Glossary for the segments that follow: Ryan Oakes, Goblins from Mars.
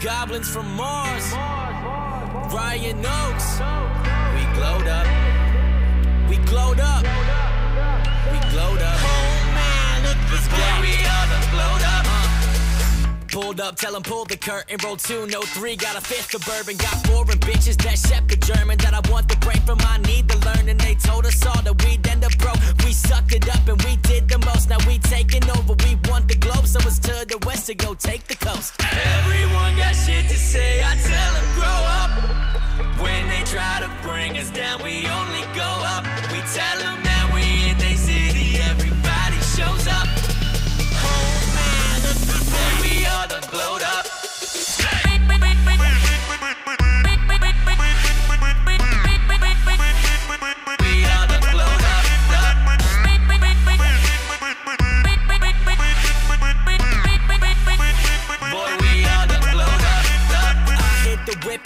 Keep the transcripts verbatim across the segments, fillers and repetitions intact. Goblins from Mars, Ryan Oakes. We glowed up, we glowed up, we glowed up. Oh man, look who's back. We all done glowed up. Pulled up, tell 'em pull the curtain. Roll two, no three, got a fifth of bourbon. Got foreign bitches that shepherd German that I want the brain from. I need the learning. They told us all that we'd end up broke. We sucked it up and we did the most. Now we taking over, we want the globe. So it's to the west to go take the coast. Everyone got shit to say, I tell 'em grow up. When they try to bring us down, we only go up. We tell 'em that we in their city, everybody shows up. Glowed up.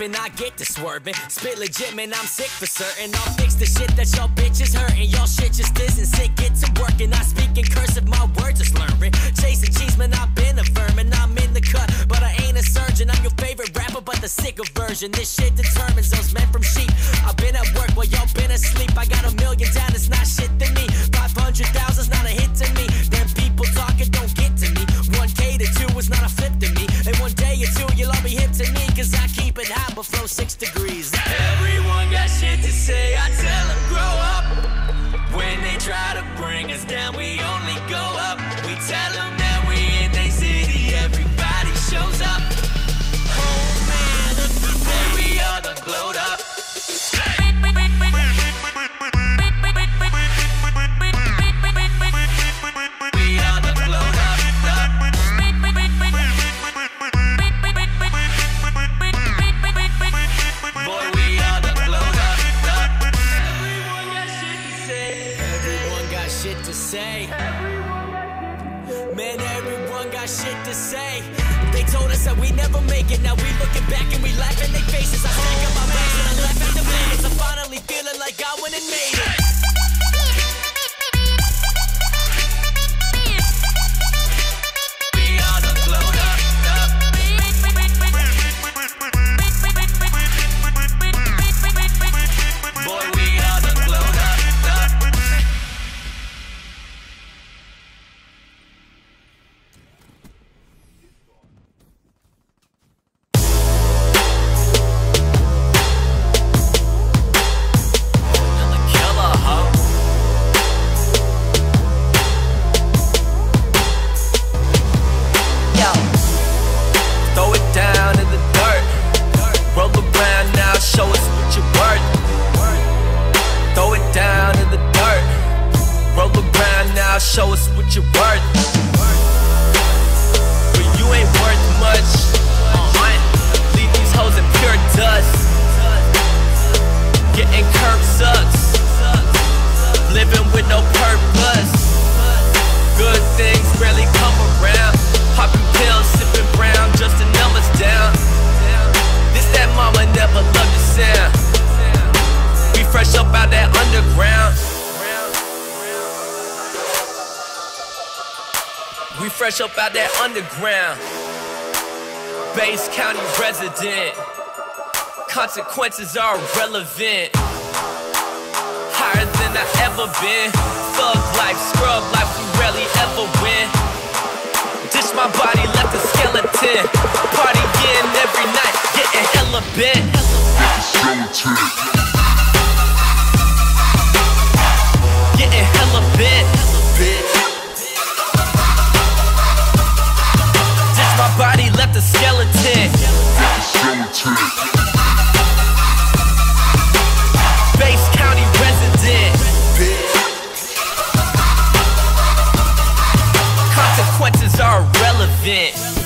And I get to swerving, spit legit, man, I'm sick for certain. I'll fix the shit that y'all bitches hurting. Y'all shit just isn't sick, get to work. And I speak in cursive, my words are slurring. Chasing cheese, man, I've been a vermin. I'm in the cut, but I ain't a surgeon. I'm your favorite rapper, but the sicker version. This shit determines those men from sheep. I've been at work while y'all been asleep. I got a million down, it's not shit to me. Five hundred thousand's not a hit to me. Them people talking don't get to me. one K to two is not a flip to me. And one day or two, you'll all be hip to me. Cause I keep it hot but flow six degrees. Everyone got shit to say, I tell 'em grow up. When they try to bring us down, we only go up. We tell 'em that we in their city, everybody shows up. Oh man, there we are, the glowed up. Shit to say. Man, everyone got shit to say. They told us that we never make it. Now we looking back and we laugh in their faces. I stack up my bags and I laugh at the minutes. I'm finally feeling like I went and made it. Show us what you're worth. But you ain't worth much. Leave these hoes in pure dust. Getting curb sucks. Living with no purpose. Good things rarely come around. Popping pills, sipping brown, just the numbers down. This that mama never loved the sound. We fresh up out that underground. We fresh up out that underground. Base County resident. Consequences are irrelevant. Higher than I ever been. Thug life, scrub life, we rarely ever win. Ditch my body, left a skeleton. Partying every night, getting hella bent. Getting hella bent. Body left a skeleton. Base County resident. Consequences are irrelevant.